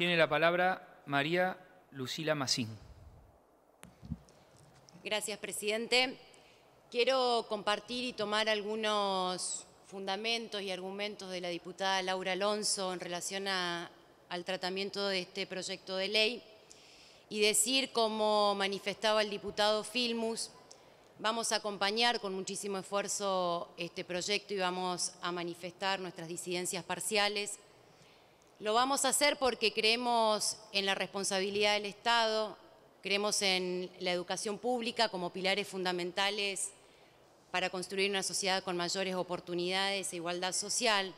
Tiene la palabra María Lucila Masin. Gracias, presidente. Quiero compartir y tomar algunos fundamentos y argumentos de la diputada Laura Alonso en relación al tratamiento de este proyecto de ley y decir, como manifestaba el diputado Filmus, vamos a acompañar con muchísimo esfuerzo este proyecto y vamos a manifestar nuestras disidencias parciales. Lo vamos a hacer porque creemos en la responsabilidad del Estado, creemos en la educación pública como pilares fundamentales para construir una sociedad con mayores oportunidades e igualdad social.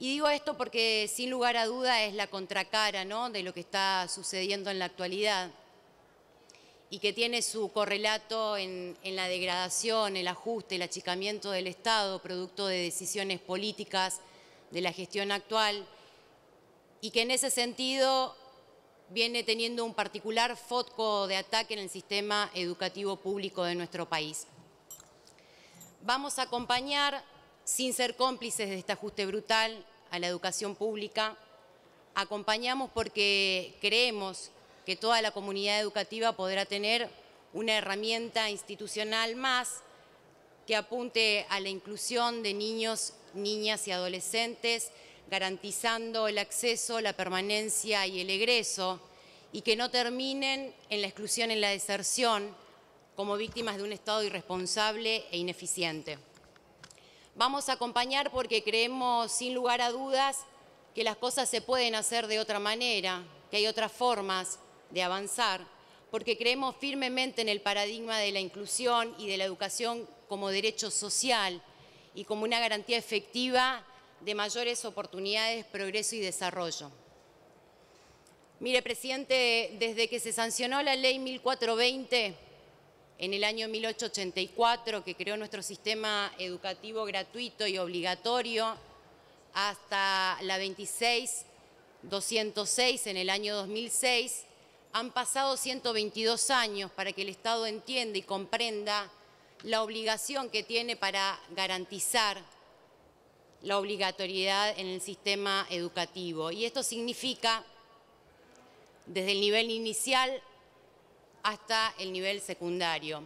Y digo esto porque sin lugar a duda es la contracara, ¿no?, de lo que está sucediendo en la actualidad y que tiene su correlato en la degradación, el ajuste, el achicamiento del Estado, producto de decisiones políticas de la gestión actual, y que en ese sentido viene teniendo un particular foco de ataque en el sistema educativo público de nuestro país. Vamos a acompañar, sin ser cómplices de este ajuste brutal, a la educación pública. Acompañamos porque creemos que toda la comunidad educativa podrá tener una herramienta institucional más que apunte a la inclusión de niños, niñas y adolescentes, garantizando el acceso, la permanencia y el egreso, y que no terminen en la exclusión, en la deserción, como víctimas de un Estado irresponsable e ineficiente. Vamos a acompañar porque creemos, sin lugar a dudas, que las cosas se pueden hacer de otra manera, que hay otras formas de avanzar, porque creemos firmemente en el paradigma de la inclusión y de la educación como derecho social y como una garantía efectiva de mayores oportunidades, progreso y desarrollo. Mire, presidente, desde que se sancionó la Ley 1420, en el año 1884, que creó nuestro sistema educativo gratuito y obligatorio, hasta la 26.000 206 en el año 2006, han pasado 122 años para que el Estado entienda y comprenda la obligación que tiene para garantizar la obligatoriedad en el sistema educativo. Y esto significa desde el nivel inicial hasta el nivel secundario.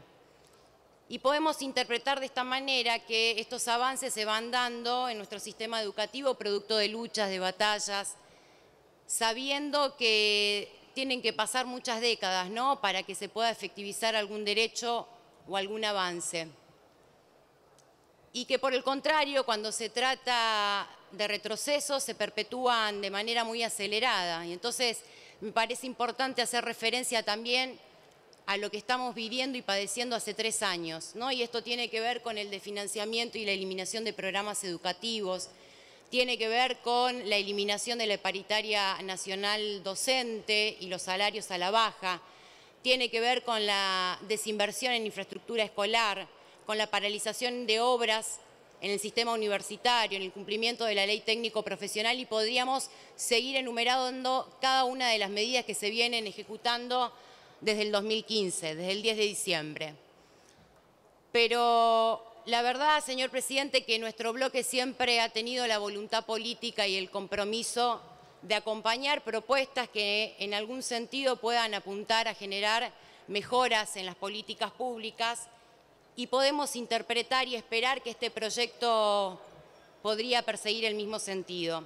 Y podemos interpretar de esta manera que estos avances se van dando en nuestro sistema educativo producto de luchas, de batallas, sabiendo que tienen que pasar muchas décadas, ¿no?, para que se pueda efectivizar algún derecho o algún avance. Y que por el contrario, cuando se trata de retrocesos, se perpetúan de manera muy acelerada. Y entonces me parece importante hacer referencia también a lo que estamos viviendo y padeciendo hace 3 años, ¿no? Y esto tiene que ver con el desfinanciamiento y la eliminación de programas educativos, tiene que ver con la eliminación de la paritaria nacional docente y los salarios a la baja, tiene que ver con la desinversión en infraestructura escolar, con la paralización de obras en el sistema universitario, en el cumplimiento de la ley técnico-profesional, y podríamos seguir enumerando cada una de las medidas que se vienen ejecutando desde el 2015, desde el 10 de diciembre. Pero la verdad, señor presidente, que nuestro bloque siempre ha tenido la voluntad política y el compromiso de acompañar propuestas que en algún sentido puedan apuntar a generar mejoras en las políticas públicas, y podemos interpretar y esperar que este proyecto podría perseguir el mismo sentido.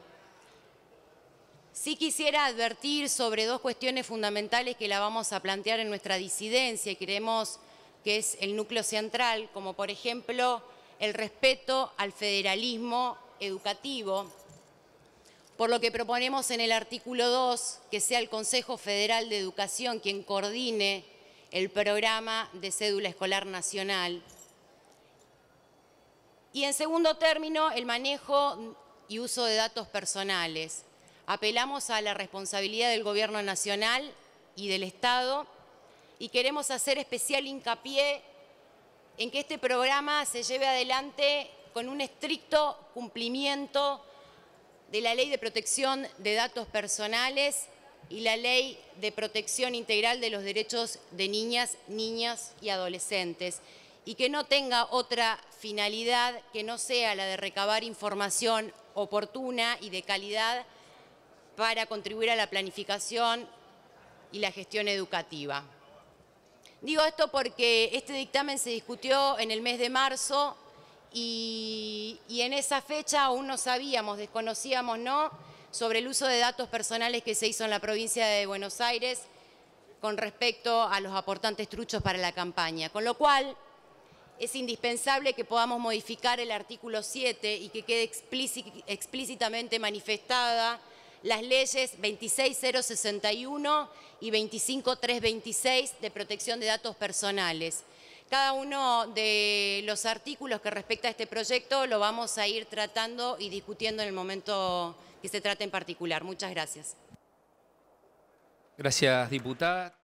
Sí quisiera advertir sobre 2 cuestiones fundamentales que la vamos a plantear en nuestra disidencia y creemos que es el núcleo central, como por ejemplo el respeto al federalismo educativo, por lo que proponemos en el artículo 2 que sea el Consejo Federal de Educación quien coordine el Programa de Cédula Escolar Nacional. Y en segundo término, el manejo y uso de datos personales. Apelamos a la responsabilidad del Gobierno Nacional y del Estado, y queremos hacer especial hincapié en que este programa se lleve adelante con un estricto cumplimiento de la Ley de Protección de Datos Personales y la Ley de Protección Integral de los Derechos de Niñas, Niños y Adolescentes, y que no tenga otra finalidad que no sea la de recabar información oportuna y de calidad para contribuir a la planificación y la gestión educativa. Digo esto porque este dictamen se discutió en el mes de marzo y en esa fecha aún no sabíamos, desconocíamos, ¿no?, sobre el uso de datos personales que se hizo en la provincia de Buenos Aires con respecto a los aportantes truchos para la campaña. Con lo cual, es indispensable que podamos modificar el artículo 7 y que quede explícitamente manifestada las leyes 26.061 y 25.326 de protección de datos personales. Cada uno de los artículos que respecta a este proyecto lo vamos a ir tratando y discutiendo en el momento que se trate en particular. Muchas gracias. Gracias, diputada.